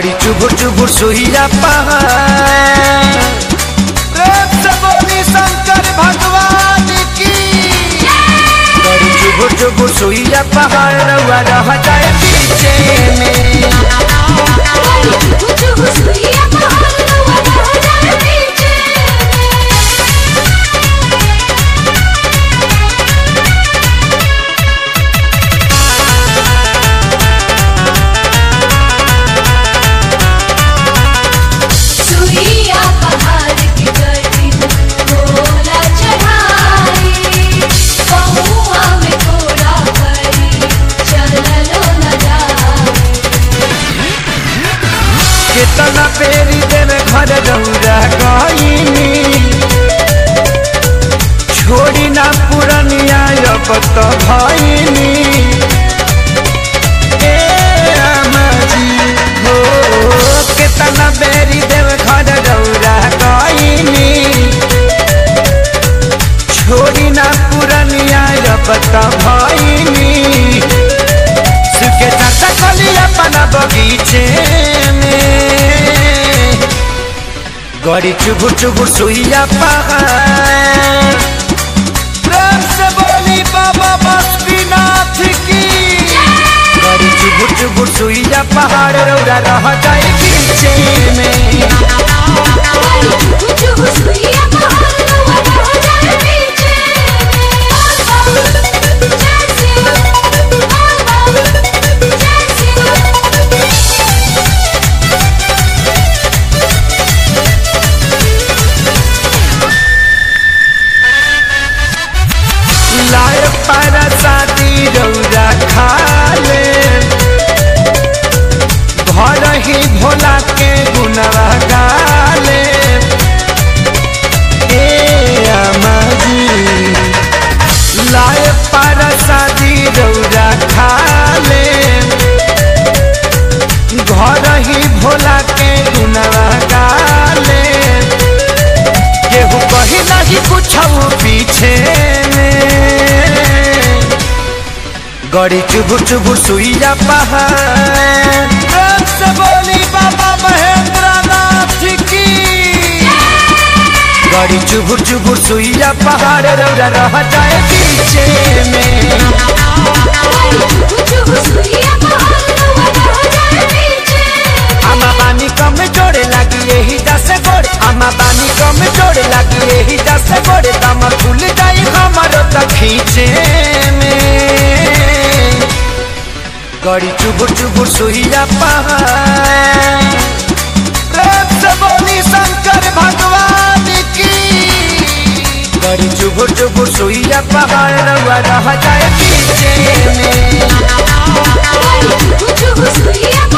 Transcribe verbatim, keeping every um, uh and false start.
बड़ी चुभुर चुभुर सोहिया पहाड़ शंकर भगवान की बड़ी चुभुर चुभुर सोहिया पहाड़ रउआ रह जाए पीछे में कितना पेरी देवे घर रउआ गइनी छोड़ी ना पुरनिया अपत भइनी ए आमाजी हो कितना पेरी देवे घर रउआ गइनी छोड़ी ना पुरनिया अपत भइनी सुके चाचा कलिया पना बगीचे बड़ी चुभुर चुभुर सोहिया पहाड़ प्रेम से बोली बाबा बद्रीनाथ की बड़ी चुभुर चुभुर सोहिया पहाड़ रउआ रह जाए पीछे में भोला के गुनवा गाले ए आमाजी लाए परसादी रउआ खाले घर ही भोला के गुनवा गाले केहू कही नहीं कुछऊ पीछे गड़ी चुभुर चुभुर सोहिया पहाड़ बोली बाबा महेंद्रनाथ की बड़ी चुभुर चुभुर सोहिया पहाड़ रउआ रह जाए पीछे में आमा बानी कम जोड़े लगी यही दस गोड़ आमा बानी कम जोड़े लगी यही दस गोड़ दम खुल जाए हमारो त खींचे गड़ी चुभुर चुभुर सोहिया पहाड़ प्रेम से बोली शंकर भगवान की गड़ी चुभुर चुभुर सोहिया पहाड़ रउआ रह जाए पीछे में